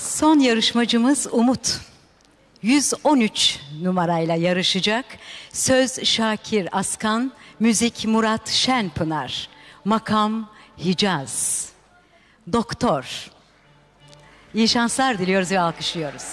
Son yarışmacımız Umut. 113 numarayla yarışacak. Söz Şakir Askan, müzik Murat Şenpınar, makam Hicaz. Doktor. İyi şanslar diliyoruz ve alkışlıyoruz.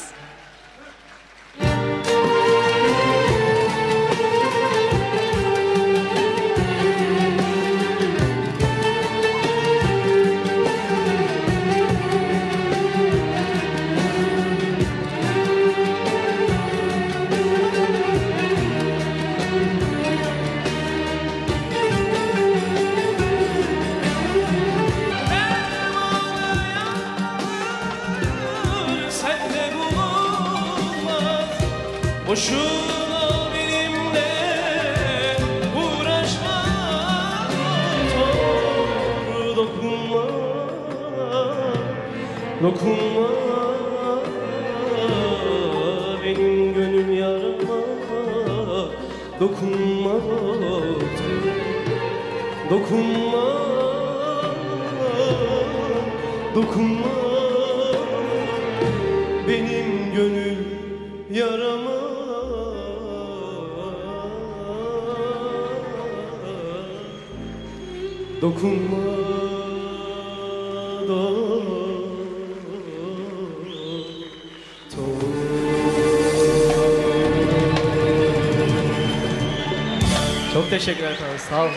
Boşuna benimle uğraşma, doğru dokunma, dokunma benim gönül yarama, dokunma, dokunma, dokunma benim gönül yarama. Dokunma da. Çok teşekkürler efendim, sağ olun.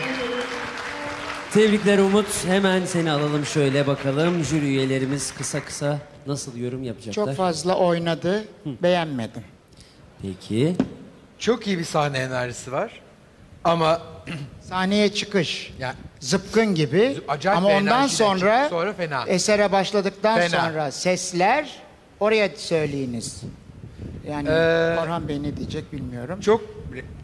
Tebrikler Umut. Hemen seni alalım şöyle bakalım. Jüri üyelerimiz kısa kısa nasıl yorum yapacaklar? Çok fazla oynadı, beğenmedim. Peki. Çok iyi bir sahne enerjisi var. Ama sahneye çıkış, yani, zıpkın gibi acayip, ama ondan sonra fena. Esere başladıktan fena. Sonra sesler, oraya söyleyiniz. Yani Orhan Bey ne diyecek bilmiyorum. Çok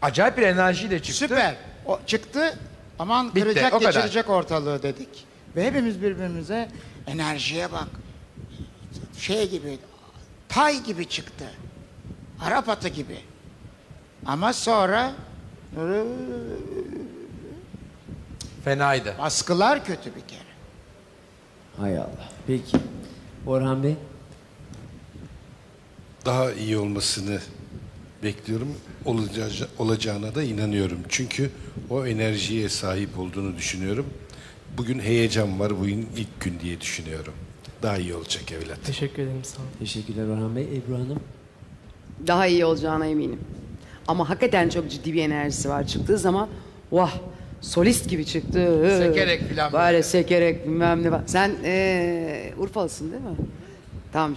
acayip bir enerjiyle çıktı. Süper, o, çıktı, aman bitti, kıracak geçirecek ortalığı dedik. Ve hepimiz birbirimize enerjiye bak, şey gibi, tay gibi çıktı, Arap atı gibi. Ama sonra... Fenaydı. Baskılar kötü bir kere. Hay Allah. Peki. Orhan Bey? Daha iyi olmasını bekliyorum. Olacağına da inanıyorum. Çünkü o enerjiye sahip olduğunu düşünüyorum. Bugün heyecan var. Bugün ilk gün diye düşünüyorum. Daha iyi olacak evlat. Teşekkür ederim. Sağ olun. Teşekkürler Orhan Bey. Ebru Hanım? Daha iyi olacağına eminim. Ama hakikaten çok ciddi bir enerjisi var. Çıktığı zaman vah, solist gibi çıktı. Sekerek falan. Böyle sekerek bilmem ne. Sen Urfalısın değil mi? Tamam.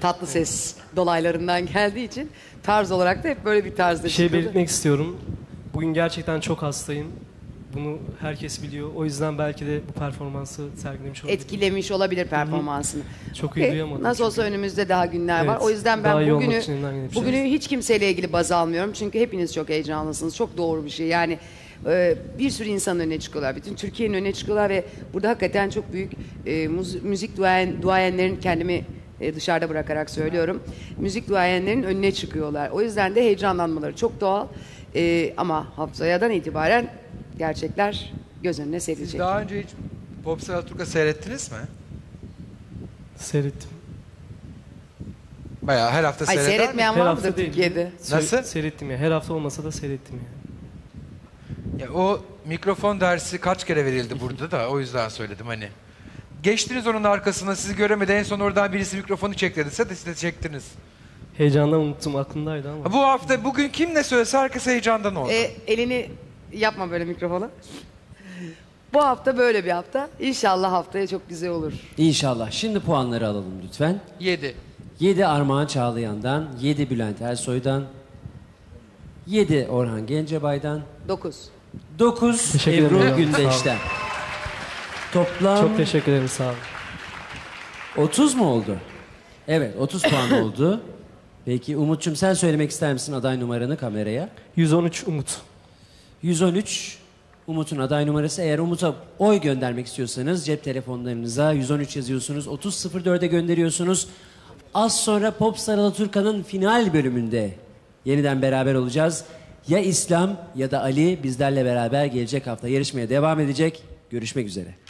Tatlı ses dolaylarından geldiği için tarz olarak da hep böyle bir tarzda bir şey belirtmek istiyorum. Bugün gerçekten çok hastayım. Bunu herkes biliyor. O yüzden belki de bu performansı sergilemiş olabilir. Etkilemiş olabilir performansını. Çok iyi duyamadım. Nasıl olsa önümüzde daha günler var. O yüzden ben bugünü hiç kimseyle ilgili baz almıyorum. Çünkü hepiniz çok heyecanlısınız. Çok doğru bir şey. Yani bir sürü insanın önüne çıkıyorlar. Bütün Türkiye'nin önüne çıkıyorlar ve burada hakikaten çok büyük müzik duayenlerin, kendimi dışarıda bırakarak söylüyorum. Müzik duayenlerin önüne çıkıyorlar. O yüzden de heyecanlanmaları çok doğal. Ama haftayadan itibaren gerçekler göz önüne serilecek. Siz daha önce hiç Pop Saraturka seyrettiniz mi? Seyrettim. Bayağı her hafta seyreder. Seyretmeyen var mıdır Türkiye'de? Nasıl? Seyrettim ya. Her hafta olmasa da seyrettim ya. Ya o mikrofon dersi kaç kere verildi burada da, o yüzden söyledim hani. Geçtiniz onun arkasına, sizi göremedi. En son oradan birisi mikrofonu çeklediyse de siz de çektiniz. Heyecandan unuttum, aklımdaydı ama. Bu hafta bugün kim ne söylese herkes heyecandan oldu. Elini... Yapma böyle mikrofonu. Bu hafta böyle bir hafta. İnşallah haftaya çok güzel olur. İnşallah. Şimdi puanları alalım lütfen. 7. 7 Armağan Çağlayan'dan, 7 Bülent Ersoy'dan, 7 Orhan Gencebay'dan, 9. 9 Ebru Gündeş'ten. Toplam... Çok teşekkür ederim, sağ olun. 30 mu oldu? Evet, 30 puan oldu. Peki Umut'cum, sen söylemek ister misin aday numaranı kameraya? 113 Umut. 113 Umut'un aday numarası. Eğer Umut'a oy göndermek istiyorsanız cep telefonlarınıza 113 yazıyorsunuz, 30.04'e gönderiyorsunuz. Az sonra Popstar Alaturka'nın final bölümünde yeniden beraber olacağız. Ya İslam ya da Ali bizlerle beraber gelecek hafta yarışmaya devam edecek. Görüşmek üzere.